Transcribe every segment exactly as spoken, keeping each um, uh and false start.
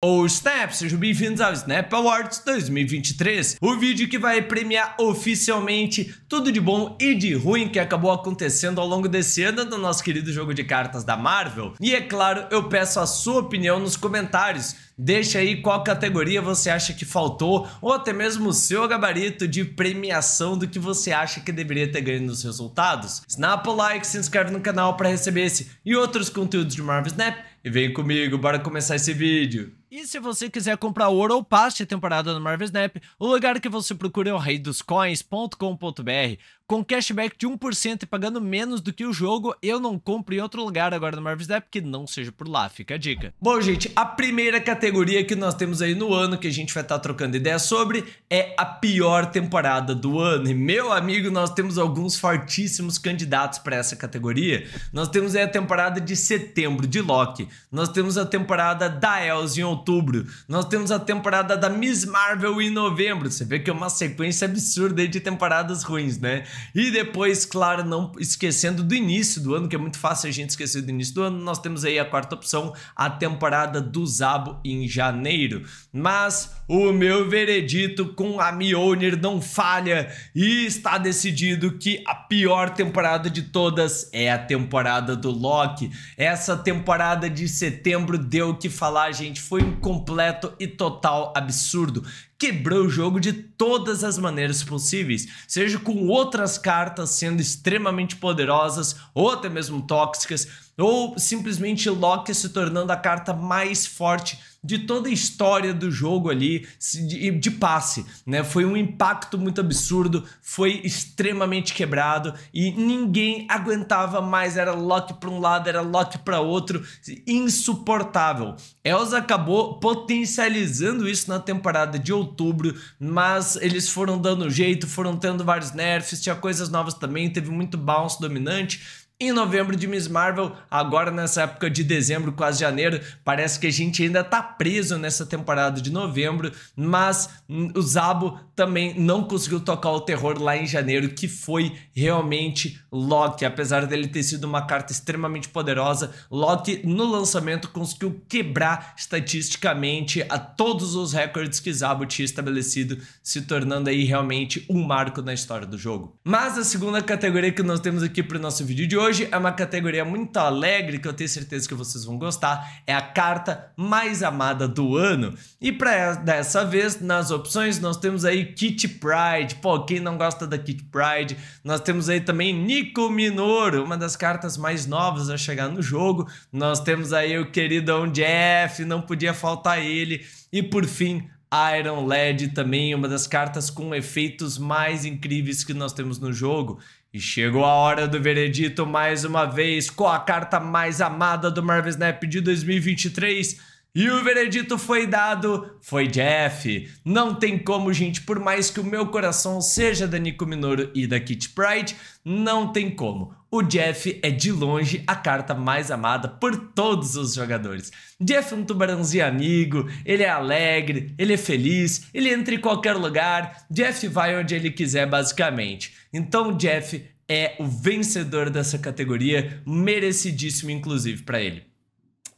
Ô Snap, sejam bem-vindos ao Snap Awards dois mil e vinte e três, o vídeo que vai premiar oficialmente tudo de bom e de ruim que acabou acontecendo ao longo desse ano no nosso querido jogo de cartas da Marvel. E é claro, eu peço a sua opinião nos comentários. Deixa aí qual categoria você acha que faltou, ou até mesmo o seu gabarito de premiação do que você acha que deveria ter ganho nos resultados. Snapa o like, se inscreve no canal para receber esse e outros conteúdos de Marvel Snap. E vem comigo, bora começar esse vídeo. E se você quiser comprar ouro ou passe temporada no Marvel Snap, o lugar que você procura é o reidoscoins ponto com ponto br. Com cashback de um por cento e pagando menos do que o jogo, eu não compro em outro lugar agora no Marvel Snap que não seja por lá, fica a dica. Bom, gente, a primeira categoria que nós temos aí no ano que a gente vai estar tá trocando ideia sobre é a pior temporada do ano. E, meu amigo, nós temos alguns fortíssimos candidatos para essa categoria. Nós temos aí a temporada de setembro de Loki, nós temos a temporada da Elsa em outubro, nós temos a temporada da Miss Marvel em novembro. Você vê que é uma sequência absurda aí de temporadas ruins, né? E depois, claro, não esquecendo do início do ano, que é muito fácil a gente esquecer do início do ano, nós temos aí a quarta opção, a temporada do Zabu em janeiro. Mas o meu veredito com a Mjolnir não falha e está decidido que a pior temporada de todas é a temporada do Loki. Essa temporada de setembro deu o que falar, gente, foi um completo e total absurdo. Quebrou o jogo de todas as maneiras possíveis, seja com outras cartas sendo extremamente poderosas ou até mesmo tóxicas, ou simplesmente Loki se tornando a carta mais forte de toda a história do jogo ali de, de passe, né? Foi um impacto muito absurdo, foi extremamente quebrado e ninguém aguentava mais, era Loki para um lado, era Loki para outro, insuportável. Elsa acabou potencializando isso na temporada de outubro, mas eles foram dando jeito, foram tendo vários nerfs, tinha coisas novas também, teve muito bounce dominante. Em novembro de Miss Marvel, agora nessa época de dezembro, quase janeiro, parece que a gente ainda tá preso nessa temporada de novembro, mas o Zabu também não conseguiu tocar o terror lá em janeiro, que foi realmente Loki. Apesar dele ter sido uma carta extremamente poderosa, Loki no lançamento conseguiu quebrar estatisticamente a todos os recordes que Zabu tinha estabelecido, se tornando aí realmente um marco na história do jogo. Mas a segunda categoria que nós temos aqui para o nosso vídeo de hoje Hoje é uma categoria muito alegre que eu tenho certeza que vocês vão gostar. É a carta mais amada do ano. E para dessa vez, nas opções, nós temos aí Kitty Pryde. Pô, quem não gosta da Kitty Pryde? Nós temos aí também Nico Minoru, uma das cartas mais novas a chegar no jogo. Nós temos aí o queridão Jeff, não podia faltar ele. E por fim, Iron Lad também, uma das cartas com efeitos mais incríveis que nós temos no jogo. E chegou a hora do veredito mais uma vez com a carta mais amada do Marvel Snap de dois mil e vinte e três. E o veredito foi dado, foi Jeff. Não tem como, gente, por mais que o meu coração seja da Nico Minoru e da Kitty Pryde, não tem como. O Jeff é de longe a carta mais amada por todos os jogadores. Jeff é um tubarãozinho amigo, ele é alegre, ele é feliz, ele entra em qualquer lugar, Jeff vai onde ele quiser basicamente. Então Jeff é o vencedor dessa categoria, merecidíssimo inclusive para ele.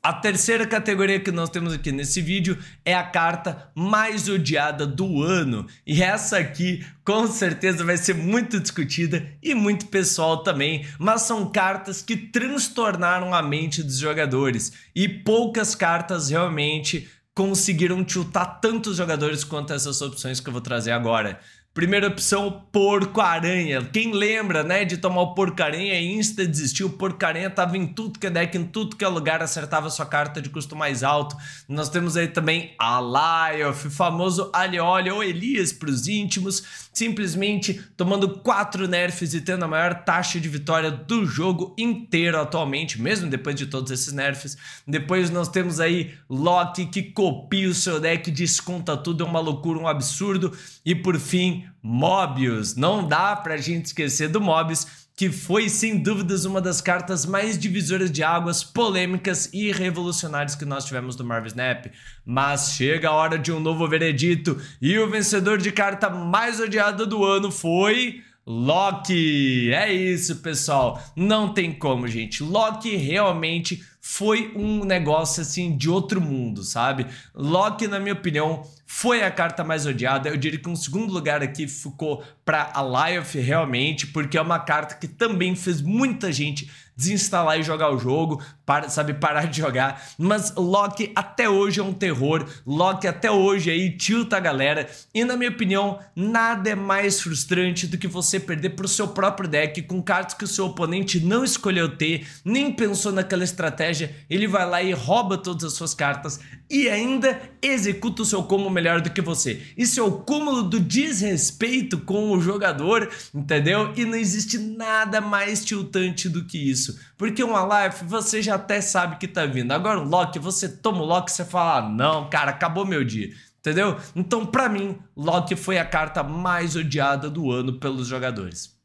A terceira categoria que nós temos aqui nesse vídeo é a carta mais odiada do ano. E essa aqui, com certeza, vai ser muito discutida e muito pessoal também. Mas são cartas que transtornaram a mente dos jogadores. E poucas cartas realmente conseguiram tiltar tantos jogadores quanto essas opções que eu vou trazer agora. Primeira opção, Porco-Aranha. Quem lembra, né, de tomar o Porco-Aranha e insta desistiu? O Porco-Aranha tava em tudo que é deck, em tudo que é lugar, acertava sua carta de custo mais alto. Nós temos aí também a Alielf, o famoso Alielf ou Elias para os íntimos, simplesmente tomando quatro nerfs e tendo a maior taxa de vitória do jogo inteiro atualmente, mesmo depois de todos esses nerfs. Depois nós temos aí Loki, que copia o seu deck, desconta tudo, é uma loucura, um absurdo. E por fim, Mobius. Não dá pra gente esquecer do Mobius, que foi sem dúvidas uma das cartas mais divisoras de águas, polêmicas e revolucionárias que nós tivemos do Marvel Snap. Mas chega a hora de um novo veredito e o vencedor de carta mais odiada do ano foi Loki. É isso, pessoal, não tem como, gente. Loki realmente foi um negócio assim de outro mundo, sabe? Loki, na minha opinião, foi a carta mais odiada. Eu diria que um segundo lugar aqui ficou para Alielf, realmente, porque é uma carta que também fez muita gente desinstalar e jogar o jogo, para, sabe, parar de jogar. Mas Loki até hoje é um terror, Loki até hoje aí tilta a galera, e na minha opinião nada é mais frustrante do que você perder pro seu próprio deck com cartas que o seu oponente não escolheu ter, nem pensou naquela estratégia, ele vai lá e rouba todas as suas cartas e ainda executa o seu combo melhor do que você. Isso é o cúmulo do desrespeito com o jogador, entendeu? E não existe nada mais tiltante do que isso. Porque um Alielf você já até sabe que tá vindo. Agora o Loki, você toma o Loki e você fala, ah, não, cara, acabou meu dia. Entendeu? Então, pra mim, Loki foi a carta mais odiada do ano pelos jogadores.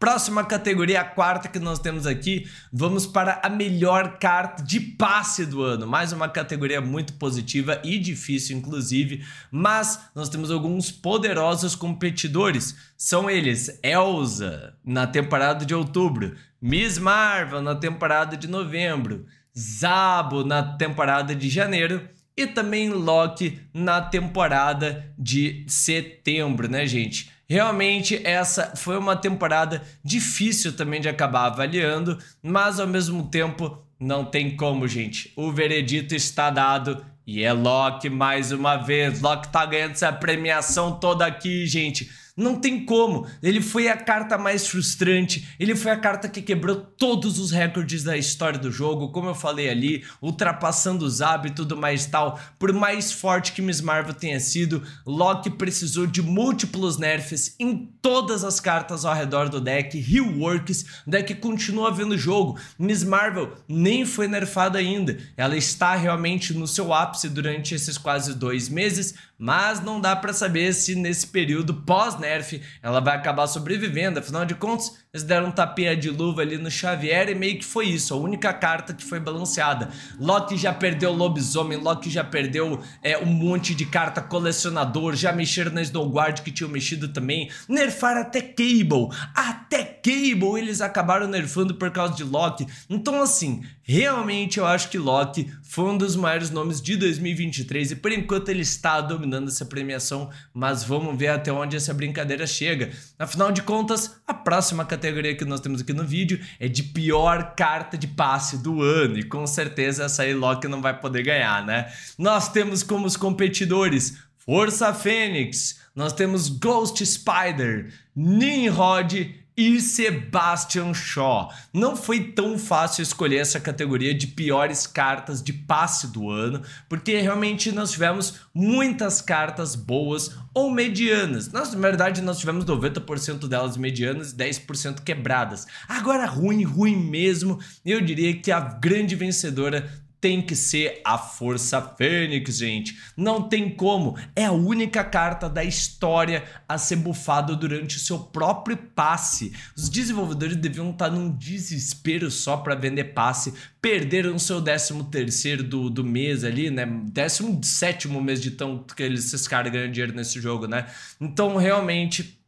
Próxima categoria, a quarta que nós temos aqui, vamos para a melhor carta de passe do ano. Mais uma categoria muito positiva e difícil, inclusive, mas nós temos alguns poderosos competidores. São eles Elsa, na temporada de outubro, Miss Marvel, na temporada de novembro, Zabu, na temporada de janeiro, e também Loki na temporada de setembro, né, gente? Realmente essa foi uma temporada difícil também de acabar avaliando, mas ao mesmo tempo não tem como, gente. O veredito está dado e é Loki mais uma vez. Loki tá ganhando essa premiação toda aqui, gente. Não tem como, ele foi a carta mais frustrante, ele foi a carta que quebrou todos os recordes da história do jogo, como eu falei ali, ultrapassando o Zabu e tudo mais e tal. Por mais forte que Miss Marvel tenha sido, Loki precisou de múltiplos nerfs em todas as cartas ao redor do deck, reworks, o deck continua vendo o jogo. Miss Marvel nem foi nerfada ainda, ela está realmente no seu ápice durante esses quase dois meses, mas não dá pra saber se nesse período pós-nerf ela vai acabar sobrevivendo. Afinal de contas, eles deram um tapinha de luva ali no Xavier e meio que foi isso, a única carta que foi balanceada. Loki já perdeu o lobisomem, Loki já perdeu é, um monte de carta colecionador, já mexeram na Snowguard, que tinham mexido também, nerfaram até Cable, até Cable eles acabaram nerfando por causa de Loki. Então assim, realmente eu acho que Loki foi um dos maiores nomes de dois mil e vinte e três e por enquanto ele está dominando essa premiação, mas vamos ver até onde essa brincadeira chega. Afinal de contas, a próxima categoria que nós temos aqui no vídeo é de pior carta de passe do ano e com certeza essa aí Loki não vai poder ganhar, né? Nós temos como os competidores Força Fênix, nós temos Ghost Spider, Nimrod e Sebastian Shaw. Não foi tão fácil escolher essa categoria de piores cartas de passe do ano, porque realmente nós tivemos muitas cartas boas ou medianas. Nós, na verdade, nós tivemos noventa por cento delas medianas e dez por cento quebradas. Agora ruim, ruim mesmo, eu diria que a grande vencedora tem que ser a Força Fênix, gente. Não tem como. É a única carta da história a ser bufada durante o seu próprio passe. Os desenvolvedores deviam estar num desespero só para vender passe. Perderam o seu décimo terceiro do, do mês ali, né? décimo sétimo mês de tanto que eles, esses caras ganham dinheiro nesse jogo, né? Então, realmente,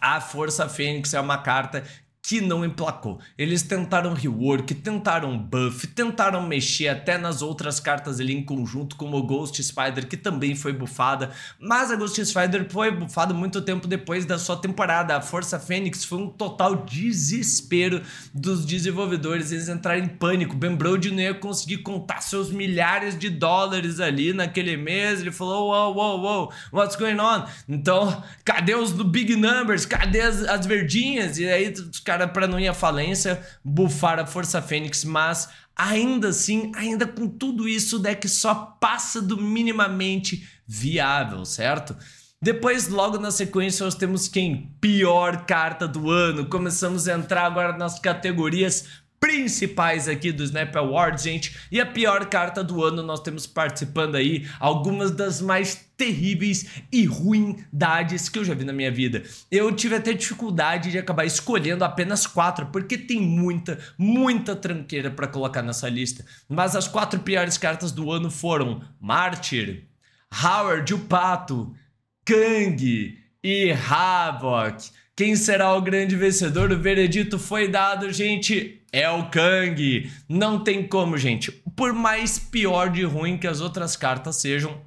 a Força Fênix é uma carta que não emplacou. Eles tentaram rework, tentaram buff, tentaram mexer até nas outras cartas ali em conjunto, como o Ghost Spider, que também foi bufada, mas a Ghost Spider foi bufada muito tempo depois da sua temporada. A Força Fênix foi um total desespero dos desenvolvedores, eles entraram em pânico. Ben Brody não ia conseguir contar seus milhares de dólares ali naquele mês, ele falou, wow, wow, wow, what's going on? Então, cadê os do big numbers? Cadê as, as verdinhas? E aí, os caras, para não ir à falência, bufar a Força Fênix, mas ainda assim, ainda com tudo isso, o deck só passa do minimamente viável, certo? Depois, logo na sequência, nós temos quem? Pior carta do ano. Começamos a entrar agora nas categorias principais aqui do Snap Awards, gente, e a pior carta do ano nós temos participando aí algumas das mais terríveis e ruindades que eu já vi na minha vida. Eu tive até dificuldade de acabar escolhendo apenas quatro, porque tem muita, muita tranqueira para colocar nessa lista, mas as quatro piores cartas do ano foram Mártir, Howard, o Pato, Kang e Havok. Quem será o grande vencedor? O veredito foi dado, gente. É o Kang. Não tem como, gente. Por mais pior de ruim que as outras cartas sejam,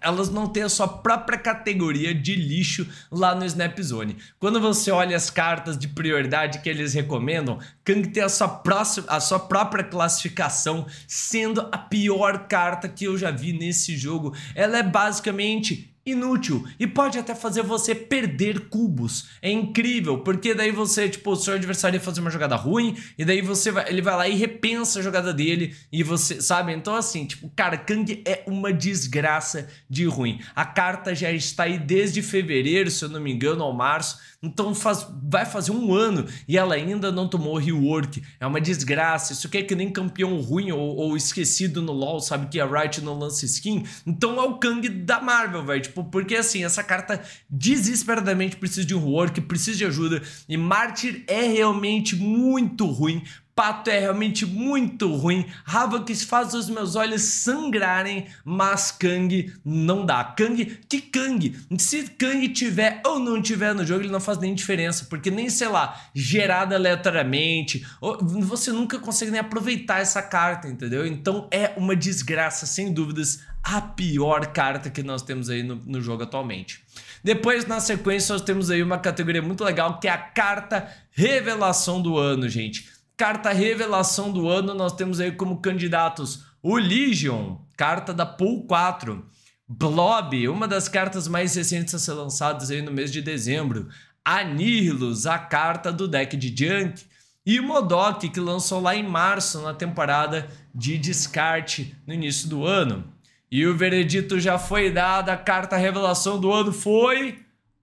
elas não têm a sua própria categoria de lixo lá no Snap Zone. Quando você olha as cartas de prioridade que eles recomendam, Kang tem a sua, próxima, a sua própria classificação, sendo a pior carta que eu já vi nesse jogo. Ela é basicamente inútil e pode até fazer você perder cubos. É incrível, porque daí você, tipo, o seu adversário ia fazer uma jogada ruim e daí você vai, ele vai lá e repensa a jogada dele e você, sabe? Então assim, tipo, cara, Kang é uma desgraça de ruim. A carta já está aí desde fevereiro, se eu não me engano, ou março. Então faz, vai fazer um ano e ela ainda não tomou rework. É uma desgraça. Isso aqui é que nem campeão ruim ou, ou esquecido no LoL, sabe? Que a Riot não lança skin. Então é o Kang da Marvel, velho. Tipo, porque assim, essa carta desesperadamente precisa de um rework, precisa de ajuda. E Mártir é realmente muito ruim. Pato é realmente muito ruim. Havok faz os meus olhos sangrarem, mas Kang não dá. Kang, que Kang? Se Kang tiver ou não tiver no jogo, ele não faz nem diferença, porque nem, sei lá, gerada aleatoriamente, você nunca consegue nem aproveitar essa carta, entendeu? Então é uma desgraça, sem dúvidas, a pior carta que nós temos aí no, no jogo atualmente. Depois, na sequência, nós temos aí uma categoria muito legal, que é a carta revelação do ano, gente. Carta revelação do ano, nós temos aí como candidatos o Legion, carta da Pool quatro, Blob, uma das cartas mais recentes a ser lançadas aí no mês de dezembro, Annihilus, a carta do deck de Junk, e o Modok, que lançou lá em março, na temporada de descarte no início do ano. E o veredito já foi dado, a carta revelação do ano foi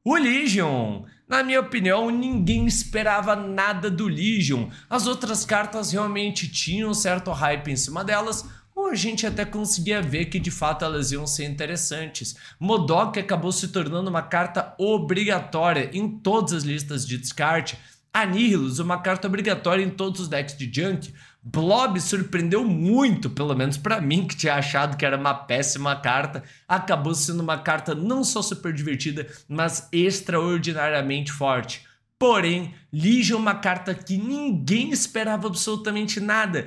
o Legion. Na minha opinião, ninguém esperava nada do Legion. As outras cartas realmente tinham um certo hype em cima delas, ou a gente até conseguia ver que de fato elas iam ser interessantes. Modok acabou se tornando uma carta obrigatória em todas as listas de descarte. Annihilus, uma carta obrigatória em todos os decks de Junk. Blob surpreendeu muito, pelo menos pra mim, que tinha achado que era uma péssima carta. Acabou sendo uma carta não só super divertida, mas extraordinariamente forte. Porém, Legion é uma carta que ninguém esperava absolutamente nada.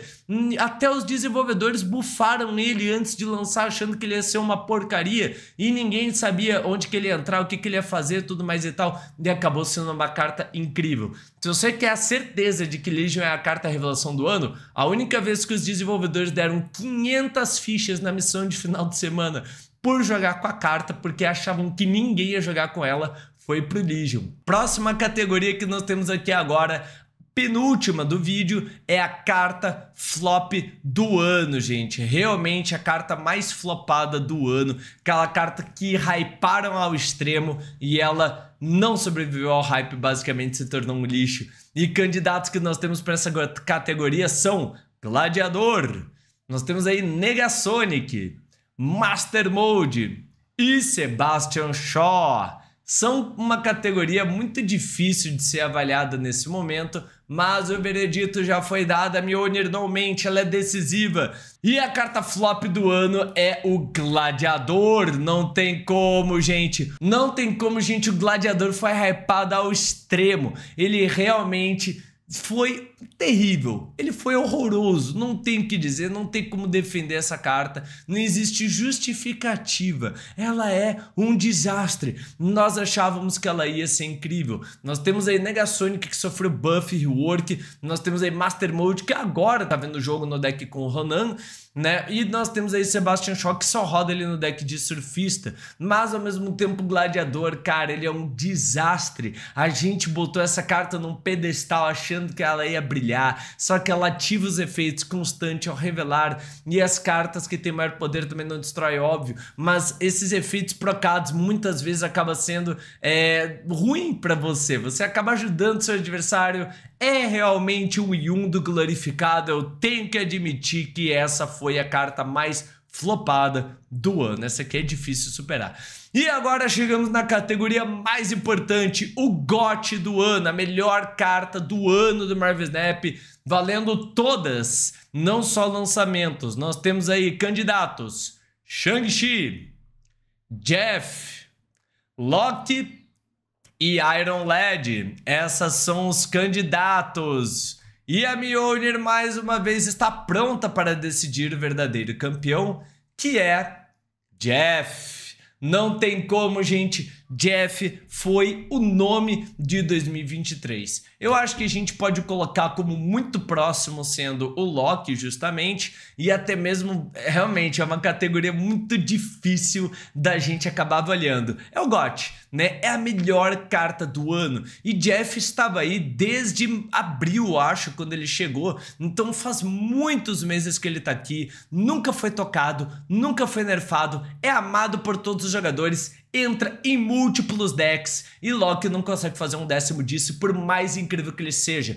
Até os desenvolvedores bufaram ele antes de lançar, achando que ele ia ser uma porcaria. E ninguém sabia onde que ele ia entrar, o que que ele ia fazer, tudo mais e tal. E acabou sendo uma carta incrível. Se você quer a certeza de que Legion é a carta revelação do ano, a única vez que os desenvolvedores deram quinhentas fichas na missão de final de semana por jogar com a carta, porque achavam que ninguém ia jogar com ela, foi pro Legion. Próxima categoria que nós temos aqui agora, penúltima do vídeo, é a carta flop do ano, gente. Realmente a carta mais flopada do ano. Aquela carta que hyparam ao extremo e ela não sobreviveu ao hype, basicamente se tornou um lixo. E candidatos que nós temos para essa categoria são Gladiador, nós temos aí Negasonic, Mastermold e Sebastian Shaw. São uma categoria muito difícil de ser avaliada nesse momento, mas o veredito já foi dado, a Mjolnir não mente, ela é decisiva. E a carta flop do ano é o Gladiador. Não tem como, gente. Não tem como, gente. O Gladiador foi hypado ao extremo. Ele realmente foi terrível, ele foi horroroso, não tem o que dizer, não tem como defender essa carta, não existe justificativa, ela é um desastre. Nós achávamos que ela ia ser incrível. Nós temos aí Negasonic, que sofreu buff e rework, nós temos aí Mastermold, que agora tá vendo o jogo no deck com o Ronan, né? E nós temos aí Sebastian Shaw, que só roda ele no deck de surfista. Mas ao mesmo tempo o Gladiador, cara, ele é um desastre. A gente botou essa carta num pedestal achando que ela ia brilhar, só que ela ativa os efeitos constantes ao revelar, e as cartas que tem maior poder também não destrói, óbvio, mas esses efeitos procados muitas vezes acaba sendo é, ruim pra você, você acaba ajudando seu adversário. É realmente um Yum do glorificado. Eu tenho que admitir que essa foi foi a carta mais flopada do ano. Essa aqui é difícil superar. E agora chegamos na categoria mais importante, o G O T do ano, a melhor carta do ano do Marvel Snap, valendo todas, não só lançamentos. Nós temos aí candidatos: Shang-Chi, Jeff, Loki e Iron Lad. Essas são os candidatos. E a Mjolnir mais uma vez está pronta para decidir o verdadeiro campeão, que é Jeff. Não tem como, gente. Jeff foi o nome de dois mil e vinte e três. Eu acho que a gente pode colocar como muito próximo sendo o Loki, justamente, e até mesmo, realmente, é uma categoria muito difícil da gente acabar avaliando. É o G O T, né? É a melhor carta do ano. E Jeff estava aí desde abril, acho, quando ele chegou. Então faz muitos meses que ele tá aqui. Nunca foi tocado, nunca foi nerfado. É amado por todos os jogadores. Entra em múltiplos decks e Loki não consegue fazer um décimo disso, por mais incrível que ele seja.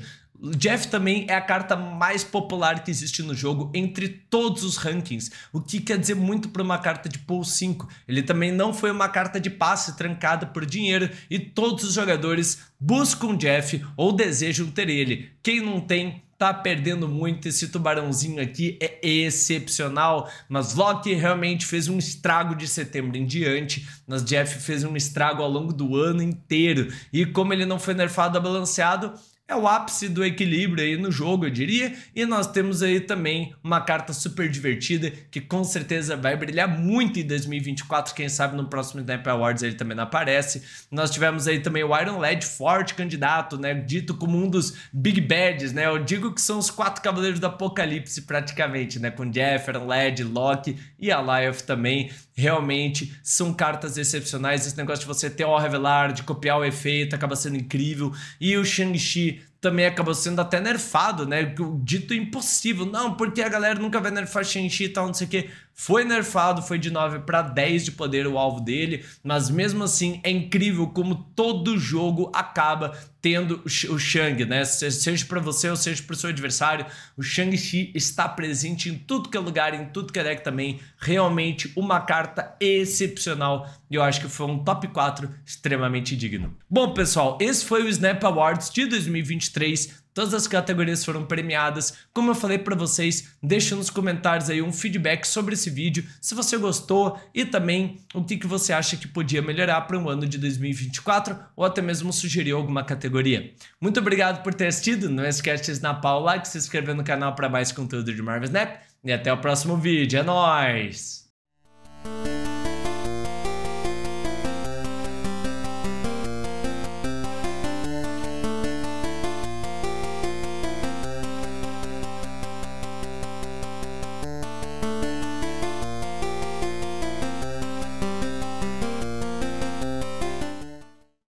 Jeff também é a carta mais popular que existe no jogo entre todos os rankings, o que quer dizer muito para uma carta de pool cinco. Ele também não foi uma carta de passe trancada por dinheiro e todos os jogadores buscam Jeff ou desejam ter ele. Quem não tem tá perdendo muito. Esse tubarãozinho aqui é excepcional, mas Loki realmente fez um estrago de setembro em diante, mas Jeff fez um estrago ao longo do ano inteiro, e como ele não foi nerfado ou balanceado, é o ápice do equilíbrio aí no jogo, eu diria. E nós temos aí também uma carta super divertida, que com certeza vai brilhar muito em dois mil e vinte e quatro, quem sabe no próximo Snap Awards ele também não aparece. Nós tivemos aí também o Iron Lad, forte candidato, né, dito como um dos Big Bads, né, eu digo que são os quatro cavaleiros do apocalipse praticamente, né, com Jeff, Iron Lad, Loki e Alielf também. Realmente são cartas excepcionais. Esse negócio de você ter o revelar, de copiar o efeito, acaba sendo incrível. E o Shang-Chi também acabou sendo até nerfado, né? Dito impossível. Não, porque a galera nunca vai nerfar Shang-Chi e tal, não sei o que. Foi nerfado, foi de nove para dez de poder o alvo dele. Mas mesmo assim, é incrível como todo jogo acaba tendo o Shang, né? Seja para você ou seja para o seu adversário, o Shang-Chi está presente em tudo que é lugar, em tudo que é deck também. Realmente uma carta excepcional. E eu acho que foi um top quatro extremamente digno. Bom, pessoal, esse foi o Snap Awards de dois mil e vinte e três. Todas as categorias foram premiadas. Como eu falei para vocês, deixa nos comentários aí um feedback sobre esse vídeo, se você gostou e também o que, que você acha que podia melhorar para o ano de dois mil e vinte e quatro ou até mesmo sugerir alguma categoria. Muito obrigado por ter assistido. Não esquece de esnapar o like, se inscrever no canal para mais conteúdo de Marvel Snap e até o próximo vídeo. É nóis!